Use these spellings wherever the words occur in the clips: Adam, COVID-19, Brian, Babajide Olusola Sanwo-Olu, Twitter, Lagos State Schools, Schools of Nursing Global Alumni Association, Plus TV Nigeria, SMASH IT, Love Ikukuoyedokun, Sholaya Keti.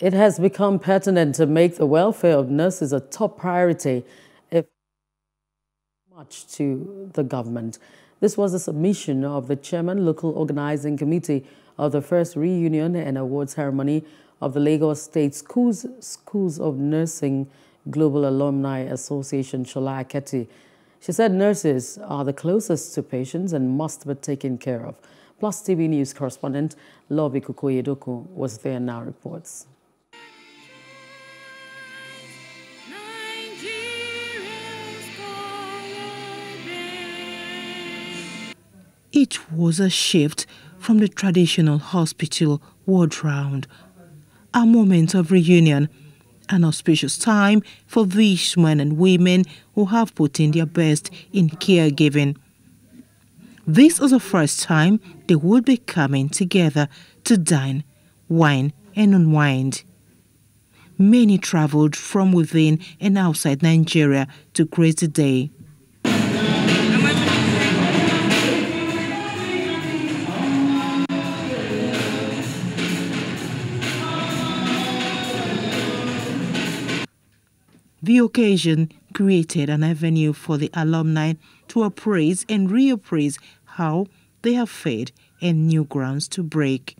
It has become pertinent to make the welfare of nurses a top priority, if much to the government. This was a submission of the Chairman, Local Organizing Committee of the first reunion and award ceremony of the Lagos State Schools of Nursing Global Alumni Association, Sholaya Keti. She said nurses are the closest to patients and must be taken care of. Plus TV News correspondent Love Ikukuoyedokun was there and now reports. It was a shift from the traditional hospital ward round. A moment of reunion, an auspicious time for these men and women who have put in their best in caregiving. This is the first time they would be coming together to dine, wine and unwind. Many travelled from within and outside Nigeria to grace the day. The occasion created an avenue for the alumni to appraise and reappraise how they have fared and new grounds to break.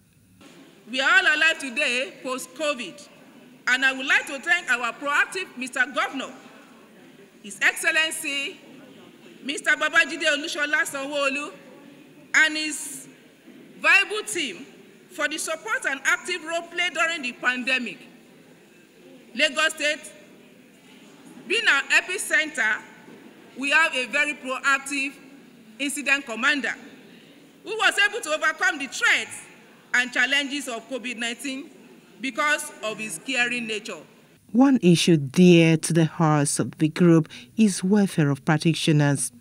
We are all alive today post-COVID, and I would like to thank our proactive Mr. Governor, His Excellency, Mr. Babajide Olusola Sanwo-Olu, and his viable team for the support and active role played during the pandemic. Lagos State, being our epicenter, we have a very proactive incident commander who was able to overcome the threats and challenges of COVID-19 because of his caring nature. One issue dear to the hearts of the group is welfare of practitioners.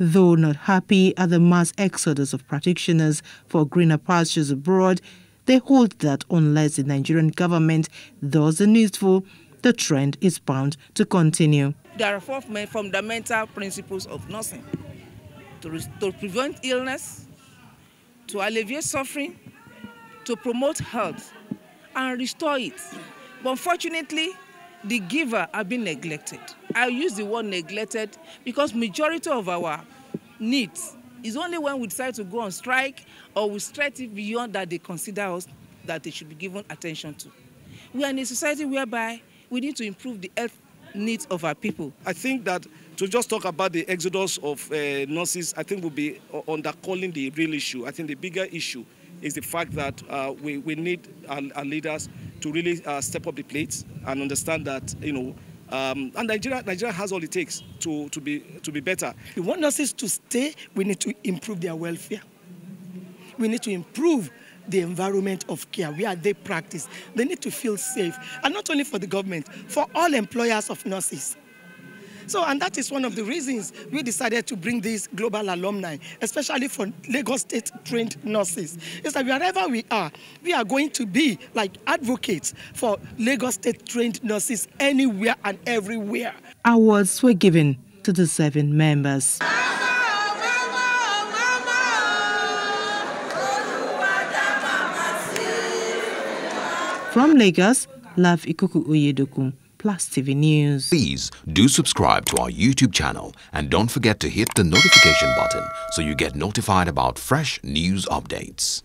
Though not happy at the mass exodus of practitioners for greener pastures abroad, they hold that unless the Nigerian government does the needful, the trend is bound to continue. There are four fundamental principles of nursing: to prevent illness, to alleviate suffering, to promote health, and restore it. But unfortunately, the giver have been neglected. I use the word neglected because majority of our needs is only when we decide to go on strike or we stretch it beyond that they consider us that they should be given attention to. We are in a society whereby we need to improve the health needs of our people. I think that to just talk about the exodus of nurses, I think will be undercalling the real issue. I think the bigger issue is the fact that we need our leaders to really step up the plates and understand that, you know, and Nigeria has all it takes to be better. We want nurses to stay. We need to improve their welfare. We need to improve the environment of care, where they practice. They need to feel safe, and not only for the government, for all employers of nurses. So, and that is one of the reasons we decided to bring these global alumni, especially for Lagos State trained nurses. It's that wherever we are going to be like advocates for Lagos State trained nurses anywhere and everywhere. Awards were given to the seven members. From Lagos, Love Ikukuoyedokun, Plus TV News. Please do subscribe to our YouTube channel and don't forget to hit the notification button so you get notified about fresh news updates.